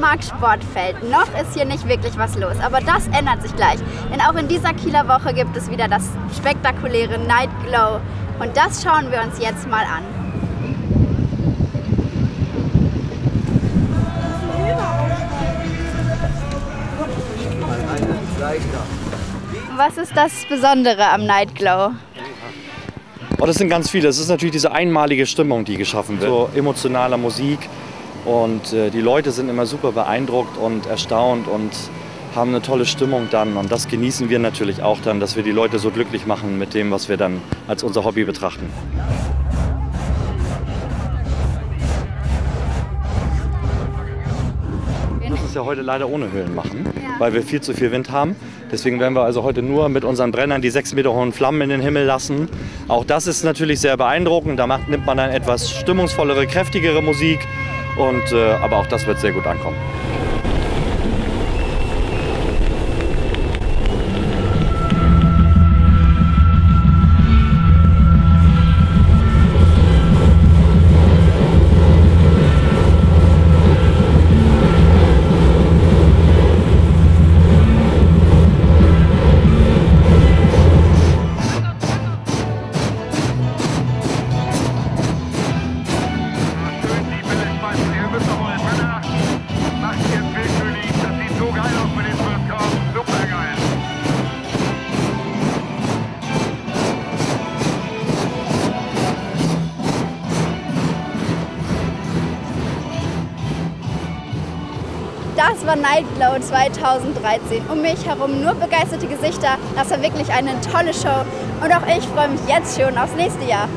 Nordmark-Sportfeld. Noch ist hier nicht wirklich was los, aber das ändert sich gleich. Denn auch in dieser Kieler Woche gibt es wieder das spektakuläre Night Glow. Und das schauen wir uns jetzt mal an. Was ist das Besondere am Night Glow? Oh, das sind ganz viele. Es ist natürlich diese einmalige Stimmung, die geschaffen wird. So emotionaler Musik, und die Leute sind immer super beeindruckt und erstaunt und haben eine tolle Stimmung dann, und das genießen wir natürlich auch dann, dass wir die Leute so glücklich machen mit dem, was wir dann als unser Hobby betrachten. Wir müssen es ja heute leider ohne Höhlen machen, weil wir viel zu viel Wind haben. Deswegen werden wir also heute nur mit unseren Brennern die 6 Meter hohen Flammen in den Himmel lassen. Auch das ist natürlich sehr beeindruckend. Da nimmt man dann etwas stimmungsvollere, kräftigere Musik. Und, aber auch das wird sehr gut ankommen. Das war Night Glow 2013. Um mich herum nur begeisterte Gesichter. Das war wirklich eine tolle Show. Und auch ich freue mich jetzt schon aufs nächste Jahr.